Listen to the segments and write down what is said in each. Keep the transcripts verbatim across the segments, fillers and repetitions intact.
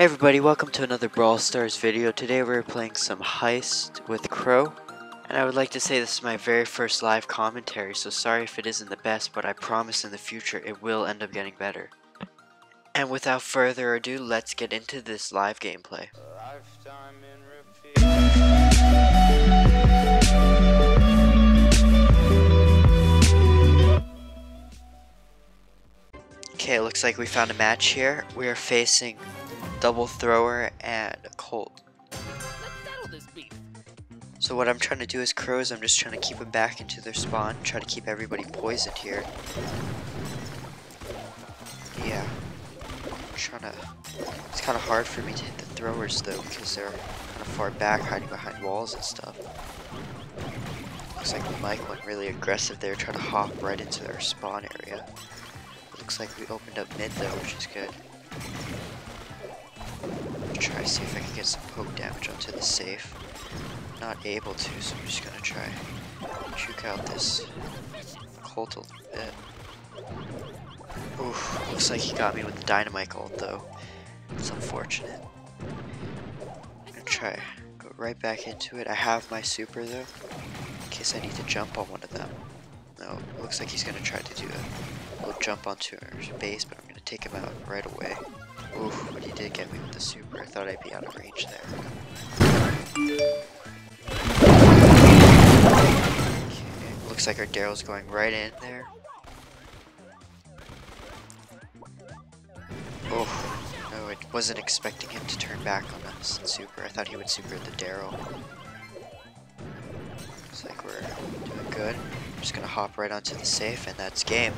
Hey everybody, welcome to another Brawl Stars video. Today we're playing some Heist with Crow, and I would like to say this is my very first live commentary, so sorry if it isn't the best, but I promise in the future it will end up getting better. And without further ado, let's get into this live gameplay. Lifetime in Okay, looks like we found a match here. We are facing Double Thrower and Colt. So what I'm trying to do as Crow is I'm just trying to keep them back into their spawn, try to keep everybody poisoned here. Yeah, I'm trying to. It's kind of hard for me to hit the throwers though because they're kind of far back, hiding behind walls and stuff. Looks like Mike went really aggressive there, trying to hop right into their spawn area. Looks like we opened up mid though, which is good. Try to see if I can get some poke damage onto the safe. Not able to, so I'm just gonna try juke out this Colt a little bit. Oof, looks like he got me with the Dynamite ult though. It's unfortunate. I'm gonna try go right back into it. I have my super though, in case I need to jump on one of them. No, looks like he's gonna try to do a little jump onto our base, but I'm gonna take him out right away. Oof, but he did get me with the super. I thought I'd be out of range there. Okay, looks like our Daryl's going right in there. Oh, no, I wasn't expecting him to turn back on us and super. I thought he would super the Daryl. Looks like we're doing good. I'm just gonna hop right onto the safe, and that's game.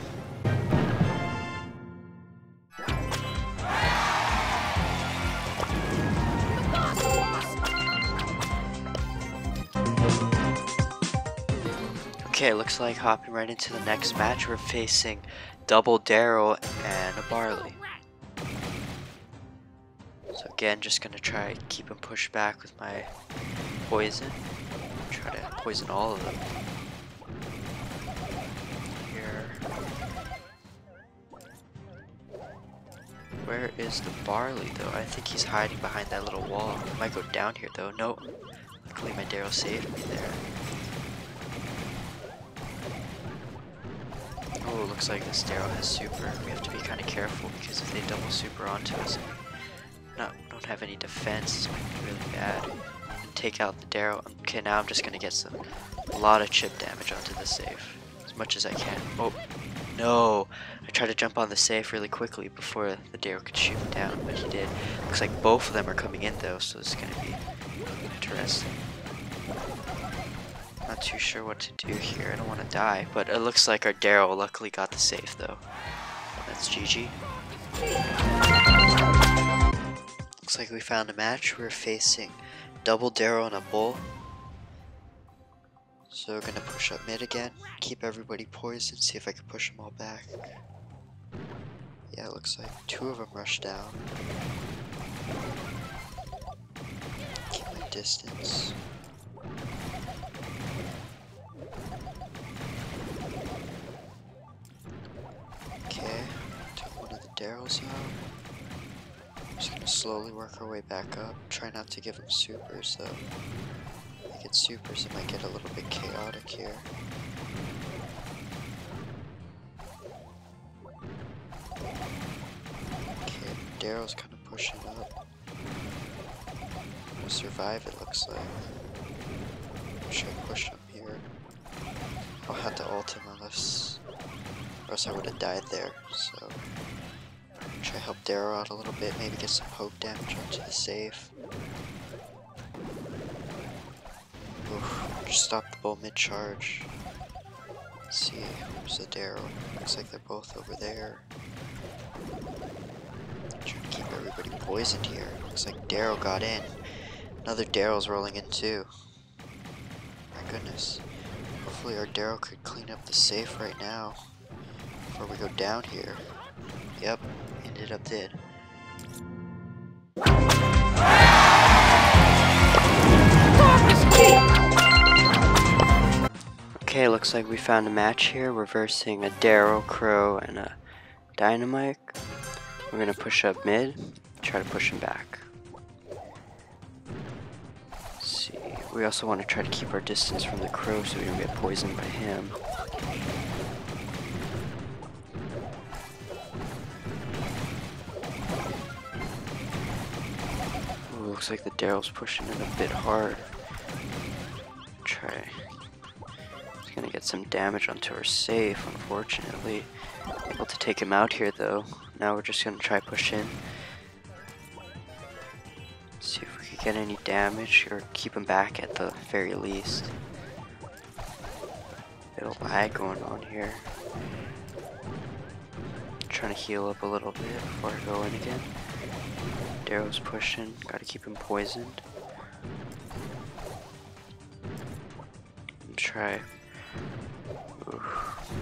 Okay, looks like hopping right into the next match, we're facing Double Daryl and a Barley. So again, just gonna try to keep him pushed back with my poison. Try to poison all of them. Here. Where is the Barley though? I think he's hiding behind that little wall. I might go down here though. No, luckily my Daryl saved me there. Oh, looks like this Daryl has super. We have to be kind of careful because if they double super onto us and we not, don't have any defense, it might be really bad. Take out the Daryl. Okay, now I'm just going to get some a lot of chip damage onto the safe. As much as I can. Oh, no. I tried to jump on the safe really quickly before the Daryl could shoot me down, but he did. Looks like both of them are coming in though, so it's going to be interesting. Not too sure what to do here. I don't want to die, but it looks like our Daryl luckily got the safe though. That's G G. Looks like we found a match. We're facing Double Daryl and a Bull. So we're gonna push up mid again, keep everybody poisoned, see if I can push them all back. Yeah, it looks like two of them rushed down. Keep my distance. Daryl's out. Just gonna slowly work our way back up. Try not to give him supers though. If I get supers, it might get a little bit chaotic here. Okay, Daryl's kind of pushing up. We'll survive, it looks like. Should I push him here? I'll have to ult him unless, or else I would have died there. So. Try to help Daryl out a little bit, maybe get some poke damage onto the safe. Oof, just stop the bull mid-charge. Let's see, where's the Daryl? Looks like they're both over there. Trying to keep everybody poisoned here. Looks like Daryl got in. Another Daryl's rolling in too. My goodness. Hopefully our Daryl could clean up the safe right now, before we go down here. Yep. Ended up dead. Okay, looks like we found a match here. We're versing a Daryl, Crow, and a Dynamite. We're gonna push up mid, try to push him back. Let's see. We also want to try to keep our distance from the Crow so we don't get poisoned by him. Ooh, looks like the Daryl's pushing it a bit hard. Try. It's gonna get some damage onto our safe, unfortunately. Able to take him out here though. Now we're just gonna try push in. See if we can get any damage or keep him back at the very least. Bit of lag going on here. Trying to heal up a little bit before I go in again. Daryl's pushing, gotta keep him poisoned. Try. Oof.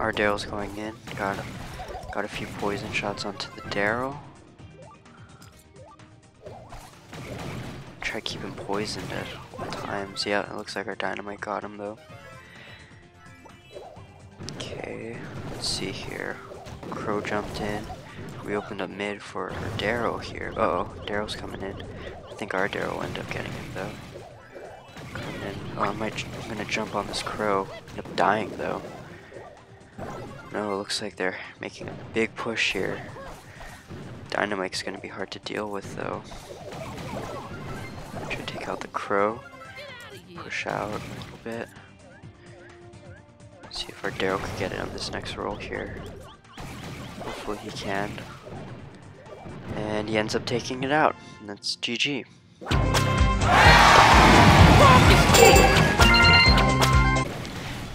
Our Daryl's going in. Got him. Got a few poison shots onto the Daryl. Try keeping poisoned at all times. Yeah, it looks like our Dynamite got him though. Okay, let's see here. Crow jumped in. We opened up mid for our Daryl here. Uh oh, Daryl's coming in. I think our Daryl will end up getting him though. Oh, I might, I'm gonna jump on this Crow. End up dying though. No, it looks like they're making a big push here. Dynamite's gonna be hard to deal with though. Try to take out the Crow. Push out a little bit. See if our Daryl can get it on this next roll here. Hopefully he can. And he ends up taking it out. And that's G G.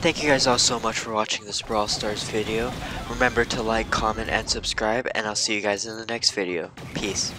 Thank you guys all so much for watching this Brawl Stars video. Remember to like, comment, and subscribe, and I'll see you guys in the next video. Peace.